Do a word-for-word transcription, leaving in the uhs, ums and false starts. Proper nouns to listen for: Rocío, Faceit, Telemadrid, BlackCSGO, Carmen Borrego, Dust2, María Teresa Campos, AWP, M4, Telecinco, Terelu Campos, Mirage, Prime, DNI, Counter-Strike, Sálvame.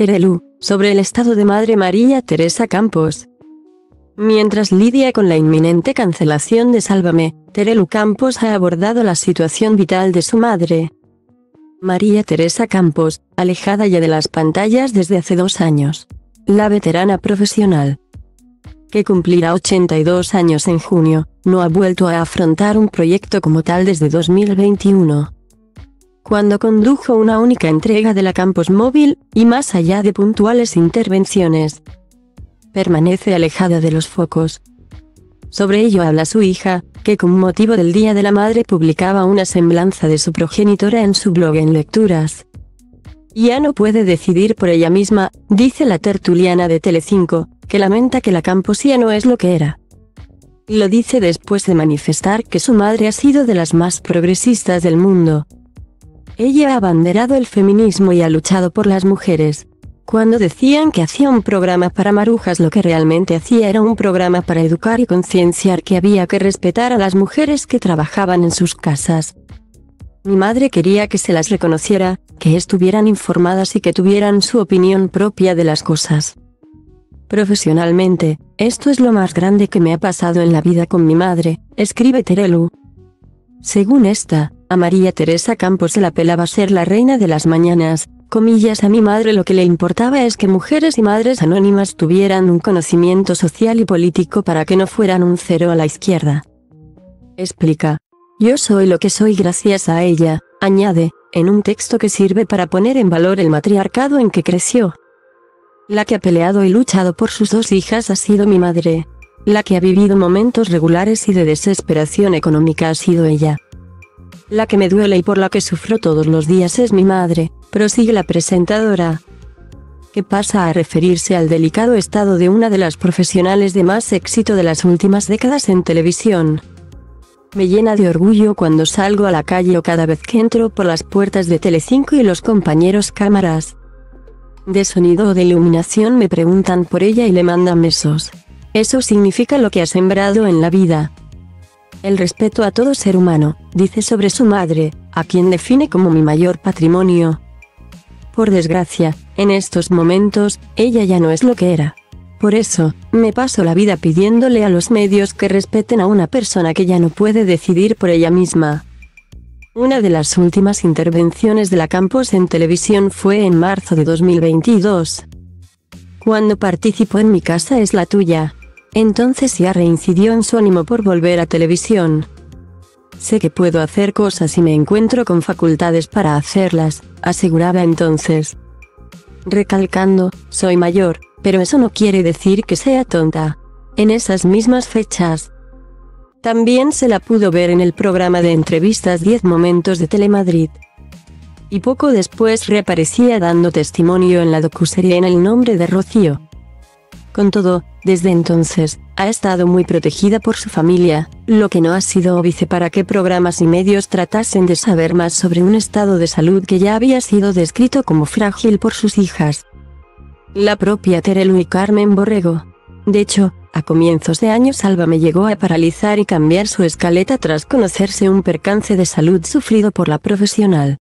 Terelu, sobre el estado de madre María Teresa Campos. Mientras lidia con la inminente cancelación de Sálvame, Terelu Campos ha abordado la situación vital de su madre. María Teresa Campos, alejada ya de las pantallas desde hace dos años. La veterana profesional, que cumplirá ochenta y dos años en junio, no ha vuelto a afrontar un proyecto como tal desde dos mil veintiuno. Cuando condujo una única entrega de la Campos Móvil, y más allá de puntuales intervenciones, permanece alejada de los focos. Sobre ello habla su hija, que con motivo del Día de la Madre publicaba una semblanza de su progenitora en su blog en lecturas. Ya no puede decidir por ella misma, dice la tertuliana de Telecinco, que lamenta que la Campos ya no es lo que era. Lo dice después de manifestar que su madre ha sido de las más progresistas del mundo. Ella ha abanderado el feminismo y ha luchado por las mujeres. Cuando decían que hacía un programa para marujas, lo que realmente hacía era un programa para educar y concienciar que había que respetar a las mujeres que trabajaban en sus casas. Mi madre quería que se las reconociera, que estuvieran informadas y que tuvieran su opinión propia de las cosas. Profesionalmente, esto es lo más grande que me ha pasado en la vida con mi madre, escribe Terelu. Según esta, a María Teresa Campos se la pelaba ser la reina de las mañanas, comillas, a mi madre lo que le importaba es que mujeres y madres anónimas tuvieran un conocimiento social y político para que no fueran un cero a la izquierda. Explica. Yo soy lo que soy gracias a ella, añade, en un texto que sirve para poner en valor el matriarcado en que creció. La que ha peleado y luchado por sus dos hijas ha sido mi madre. La que ha vivido momentos regulares y de desesperación económica ha sido ella. La que me duele y por la que sufro todos los días es mi madre, prosigue la presentadora, que pasa a referirse al delicado estado de una de las profesionales de más éxito de las últimas décadas en televisión. Me llena de orgullo cuando salgo a la calle o cada vez que entro por las puertas de Telecinco y los compañeros cámaras de sonido o de iluminación me preguntan por ella y le mandan besos. Eso significa lo que ha sembrado en la vida. El respeto a todo ser humano, dice sobre su madre, a quien define como mi mayor patrimonio. Por desgracia, en estos momentos, ella ya no es lo que era. Por eso, me paso la vida pidiéndole a los medios que respeten a una persona que ya no puede decidir por ella misma. Una de las últimas intervenciones de la Campos en televisión fue en marzo de dos mil veintidós. Cuando participó en Mi casa es la tuya. Entonces ya reincidió en su ánimo por volver a televisión. Sé que puedo hacer cosas y me encuentro con facultades para hacerlas, aseguraba entonces. Recalcando, soy mayor. Pero eso no quiere decir que sea tonta. En esas mismas fechas, también se la pudo ver en el programa de entrevistas diez momentos de Telemadrid. Y poco después reaparecía dando testimonio en la docuserie En el nombre de Rocío. Con todo, desde entonces, ha estado muy protegida por su familia, lo que no ha sido óbice para que programas y medios tratasen de saber más sobre un estado de salud que ya había sido descrito como frágil por sus hijas, la propia Terelu y Carmen Borrego. De hecho, a comienzos de año Sálvame llegó a paralizar y cambiar su escaleta tras conocerse un percance de salud sufrido por la profesional.